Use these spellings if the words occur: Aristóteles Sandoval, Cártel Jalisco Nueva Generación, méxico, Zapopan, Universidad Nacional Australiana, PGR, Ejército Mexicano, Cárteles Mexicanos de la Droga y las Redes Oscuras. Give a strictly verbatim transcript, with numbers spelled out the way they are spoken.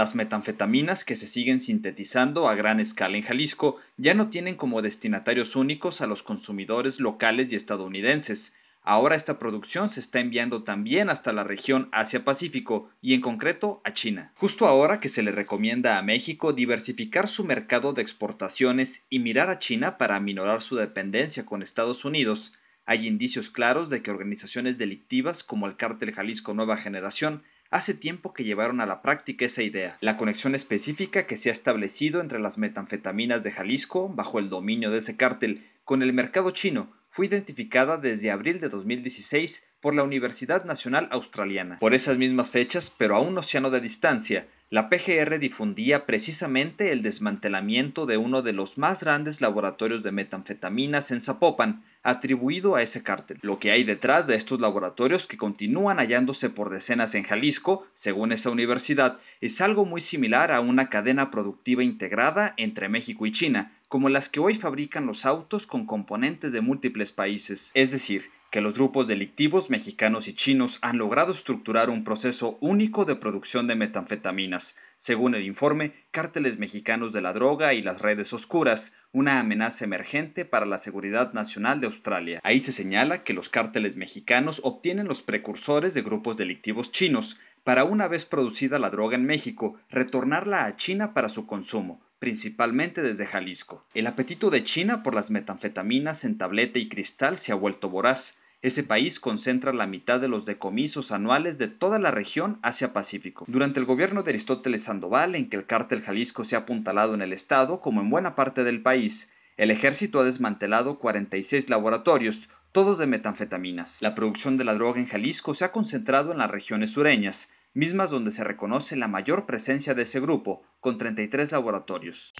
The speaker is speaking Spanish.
las metanfetaminas que se siguen sintetizando a gran escala en Jalisco ya no tienen como destinatarios únicos a los consumidores locales y estadounidenses. Ahora esta producción se está enviando también hasta la región Asia-Pacífico y en concreto a China. Justo ahora que se le recomienda a México diversificar su mercado de exportaciones y mirar a China para aminorar su dependencia con Estados Unidos, hay indicios claros de que organizaciones delictivas como el Cártel Jalisco Nueva Generación hace tiempo que llevaron a la práctica esa idea. La conexión específica que se ha establecido entre las metanfetaminas de Jalisco, bajo el dominio de ese cártel, con el mercado chino, fue identificada desde abril de dos mil dieciséis por la Universidad Nacional Australiana. Por esas mismas fechas, pero a un océano de distancia, la P G R difundía precisamente el desmantelamiento de uno de los más grandes laboratorios de metanfetaminas en Zapopan, atribuido a ese cártel. Lo que hay detrás de estos laboratorios que continúan hallándose por decenas en Jalisco, según esa universidad, es algo muy similar a una cadena productiva integrada entre México y China, como las que hoy fabrican los autos con componentes de múltiples países. Es decir, que los grupos delictivos mexicanos y chinos han logrado estructurar un proceso único de producción de metanfetaminas, según el informe Cárteles Mexicanos de la Droga y las Redes Oscuras, una amenaza emergente para la seguridad nacional de Australia. Ahí se señala que los cárteles mexicanos obtienen los precursores de grupos delictivos chinos para, una vez producida la droga en México, retornarla a China para su consumo, principalmente desde Jalisco. El apetito de China por las metanfetaminas en tableta y cristal se ha vuelto voraz. Ese país concentra la mitad de los decomisos anuales de toda la región Asia-Pacífico. Durante el gobierno de Aristóteles Sandoval, en que el cártel Jalisco se ha apuntalado en el estado como en buena parte del país, el ejército ha desmantelado cuarenta y seis laboratorios, todos de metanfetaminas. La producción de la droga en Jalisco se ha concentrado en las regiones sureñas, mismas donde se reconoce la mayor presencia de ese grupo, con treinta y tres laboratorios.